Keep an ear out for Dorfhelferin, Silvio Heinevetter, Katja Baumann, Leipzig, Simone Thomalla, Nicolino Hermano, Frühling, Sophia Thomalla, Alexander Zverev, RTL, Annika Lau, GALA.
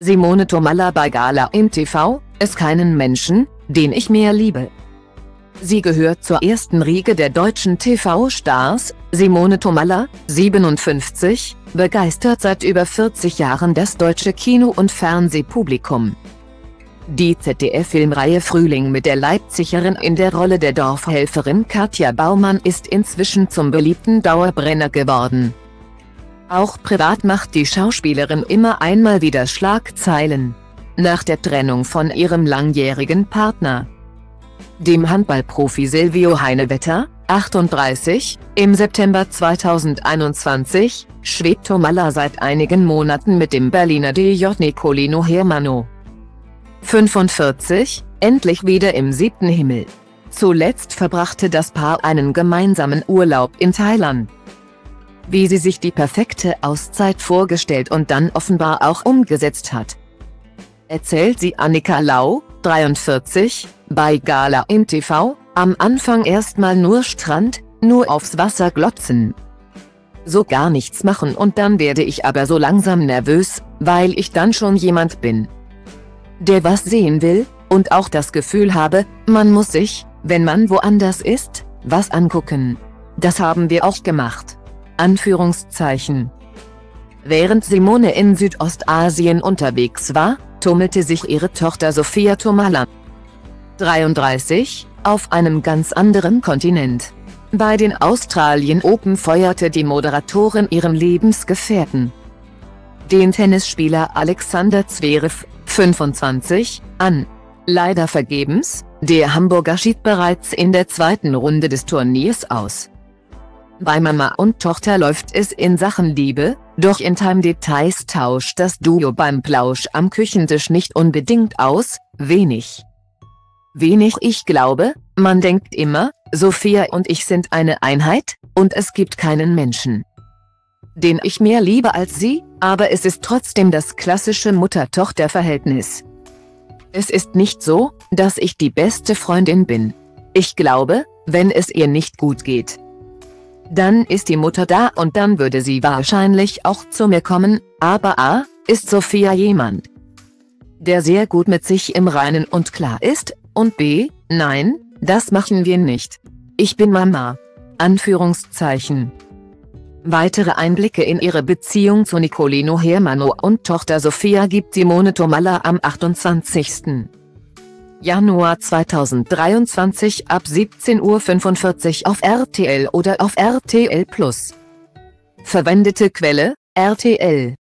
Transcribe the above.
Simone Thomalla bei Gala im TV, es keinen Menschen, den ich mehr liebe. Sie gehört zur ersten Riege der deutschen TV-Stars. Simone Thomalla, 57, begeistert seit über 40 Jahren das deutsche Kino- und Fernsehpublikum. Die ZDF-Filmreihe Frühling mit der Leipzigerin in der Rolle der Dorfhelferin Katja Baumann ist inzwischen zum beliebten Dauerbrenner geworden. Auch privat macht die Schauspielerin immer einmal wieder Schlagzeilen. Nach der Trennung von ihrem langjährigen Partner, dem Handballprofi Silvio Heinevetter, 38, im September 2021, schwebt Thomalla seit einigen Monaten mit dem Berliner DJ Nicolino Hermano, 45, endlich wieder im siebten Himmel. Zuletzt verbrachte das Paar einen gemeinsamen Urlaub in Thailand. Wie sie sich die perfekte Auszeit vorgestellt und dann offenbar auch umgesetzt hat, erzählt sie Annika Lau, 43, bei Gala im TV. Am Anfang erstmal nur Strand, nur aufs Wasser glotzen, so gar nichts machen, und dann werde ich aber so langsam nervös, weil ich dann schon jemand bin, der was sehen will, und auch das Gefühl habe, man muss sich, wenn man woanders ist, was angucken. Das haben wir auch gemacht. Anführungszeichen. Während Simone in Südostasien unterwegs war, tummelte sich ihre Tochter Sophia Thomalla, 33, auf einem ganz anderen Kontinent. Bei den Australian Open feuerte die Moderatorin ihren Lebensgefährten, den Tennisspieler Alexander Zverev, 25, an. Leider vergebens, der Hamburger schied bereits in der zweiten Runde des Turniers aus. Bei Mama und Tochter läuft es in Sachen Liebe, doch intim Details tauscht das Duo beim Plausch am Küchentisch nicht unbedingt aus. Wenig. Ich glaube, man denkt immer, Sophia und ich sind eine Einheit, und es gibt keinen Menschen, den ich mehr liebe als sie, aber es ist trotzdem das klassische Mutter-Tochter-Verhältnis. Es ist nicht so, dass ich die beste Freundin bin. Ich glaube, wenn es ihr nicht gut geht, dann ist die Mutter da, und dann würde sie wahrscheinlich auch zu mir kommen, aber A, ist Sophia jemand, der sehr gut mit sich im Reinen und klar ist, und B, nein, das machen wir nicht. Ich bin Mama. Anführungszeichen. Weitere Einblicke in ihre Beziehung zu Nicolino Hermano und Tochter Sophia gibt Simone Thomalla am 28. Januar 2023 ab 17:45 Uhr auf RTL oder auf RTL+. Verwendete Quelle: RTL.